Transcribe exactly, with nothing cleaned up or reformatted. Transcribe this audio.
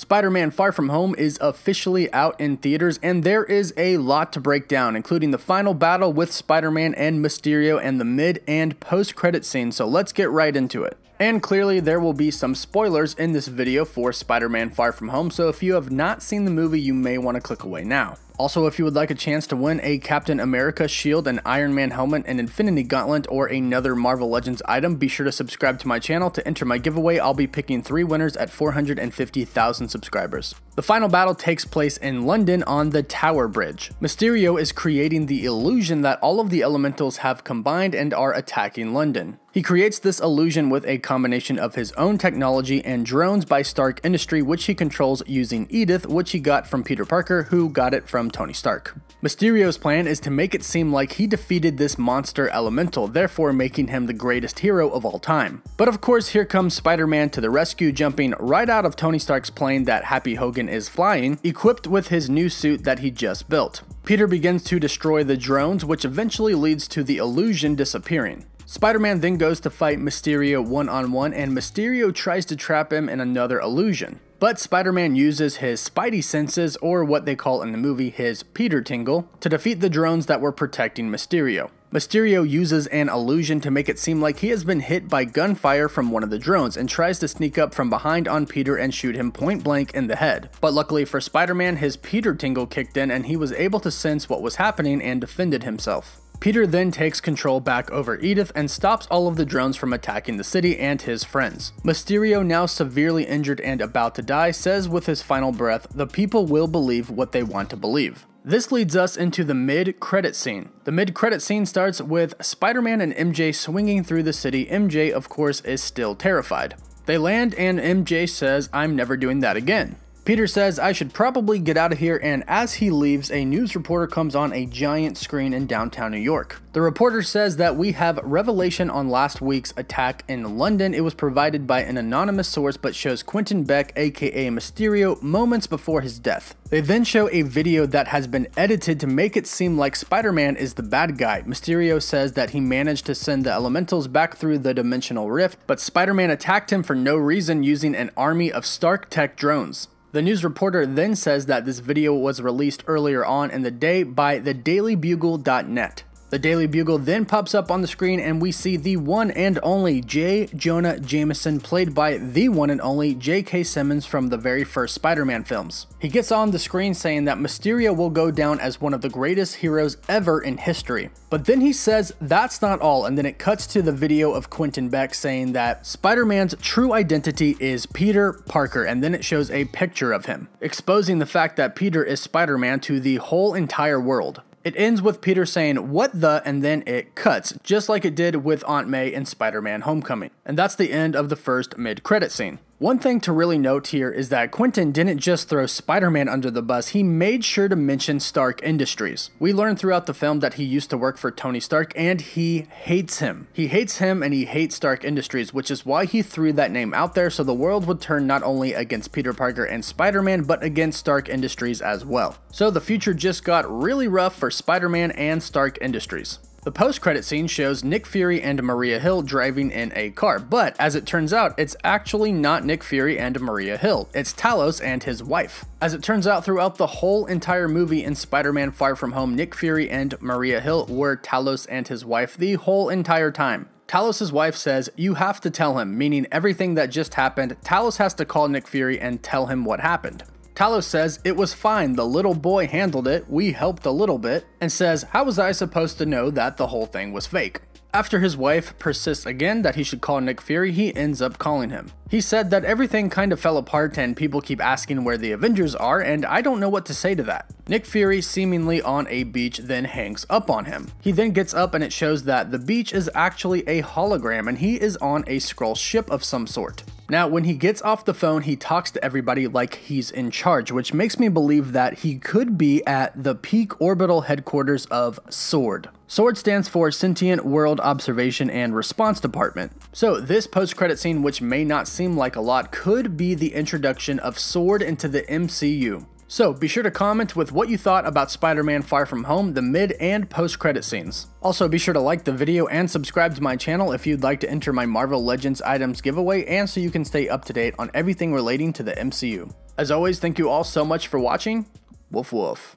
Spider-Man Far From Home is officially out in theaters, and there is a lot to break down, including the final battle with Spider-Man and Mysterio and the mid and post-credit scene, so let's get right into it. And clearly there will be some spoilers in this video for Spider-Man Far From Home, so if you have not seen the movie, you may want to click away now. Also, if you would like a chance to win a Captain America shield, an Iron Man helmet, an Infinity Gauntlet, or another Marvel Legends item, be sure to subscribe to my channel. To enter my giveaway, I'll be picking three winners at four hundred fifty thousand subscribers. The final battle takes place in London on the Tower Bridge. Mysterio is creating the illusion that all of the elementals have combined and are attacking London. He creates this illusion with a combination of his own technology and drones by Stark Industries, which he controls using Edith, which he got from Peter Parker, who got it from Tony Stark. Mysterio's plan is to make it seem like he defeated this monster elemental, therefore making him the greatest hero of all time. But of course, here comes Spider-Man to the rescue, jumping right out of Tony Stark's plane that Happy Hogan is flying, equipped with his new suit that he just built. Peter begins to destroy the drones, which eventually leads to the illusion disappearing. Spider-Man then goes to fight Mysterio one-on-one, and Mysterio tries to trap him in another illusion. But Spider-Man uses his Spidey senses, or what they call in the movie his Peter Tingle, to defeat the drones that were protecting Mysterio. Mysterio uses an illusion to make it seem like he has been hit by gunfire from one of the drones and tries to sneak up from behind on Peter and shoot him point blank in the head. But luckily for Spider-Man, his Peter Tingle kicked in and he was able to sense what was happening and defended himself. Peter then takes control back over Edith and stops all of the drones from attacking the city and his friends. Mysterio, now severely injured and about to die, says with his final breath, "The people will believe what they want to believe." This leads us into the mid-credit scene. The mid-credit scene starts with Spider-Man and M J swinging through the city. M J, of course, is still terrified. They land and M J says, "I'm never doing that again." Peter says, "I should probably get out of here," and as he leaves, a news reporter comes on a giant screen in downtown New York. The reporter says that we have revelation on last week's attack in London. It was provided by an anonymous source but shows Quentin Beck, aka Mysterio, moments before his death. They then show a video that has been edited to make it seem like Spider-Man is the bad guy. Mysterio says that he managed to send the elementals back through the dimensional rift, but Spider-Man attacked him for no reason using an army of Stark Tech drones. The news reporter then says that this video was released earlier on in the day by the daily bugle dot net. The Daily Bugle then pops up on the screen and we see the one and only J. Jonah Jameson, played by the one and only J K Simmons from the very first Spider-Man films. He gets on the screen saying that Mysterio will go down as one of the greatest heroes ever in history. But then he says that's not all, and then it cuts to the video of Quentin Beck saying that Spider-Man's true identity is Peter Parker, and then it shows a picture of him, exposing the fact that Peter is Spider-Man to the whole entire world. It ends with Peter saying, "What the?" and then it cuts, just like it did with Aunt May in Spider-Man Homecoming. And that's the end of the first mid-credit scene. One thing to really note here is that Quentin didn't just throw Spider-Man under the bus, he made sure to mention Stark Industries. We learn throughout the film that he used to work for Tony Stark and he hates him. He hates him and he hates Stark Industries, which is why he threw that name out there so the world would turn not only against Peter Parker and Spider-Man, but against Stark Industries as well. So the future just got really rough for Spider-Man and Stark Industries. The post-credit scene shows Nick Fury and Maria Hill driving in a car, but as it turns out, it's actually not Nick Fury and Maria Hill, it's Talos and his wife. As it turns out, throughout the whole entire movie in Spider-Man Far From Home, Nick Fury and Maria Hill were Talos and his wife the whole entire time. Talos' wife says, "You have to tell him," meaning everything that just happened, Talos has to call Nick Fury and tell him what happened. Talos says, "It was fine, the little boy handled it, we helped a little bit," and says, "How was I supposed to know that the whole thing was fake?" After his wife persists again that he should call Nick Fury, he ends up calling him. He said that everything kind of fell apart and people keep asking where the Avengers are and I don't know what to say to that. Nick Fury, seemingly on a beach, then hangs up on him. He then gets up and it shows that the beach is actually a hologram and he is on a Skrull ship of some sort. Now, when he gets off the phone, he talks to everybody like he's in charge, which makes me believe that he could be at the peak orbital headquarters of SWORD. SWORD stands for Sentient World Observation and Response Department. So this post-credit scene, which may not seem like a lot, could be the introduction of SWORD into the M C U. So be sure to comment with what you thought about Spider-Man Far From Home, the mid and post-credit scenes. Also be sure to like the video and subscribe to my channel if you'd like to enter my Marvel Legends items giveaway and so you can stay up to date on everything relating to the M C U. As always, thank you all so much for watching. Woof woof.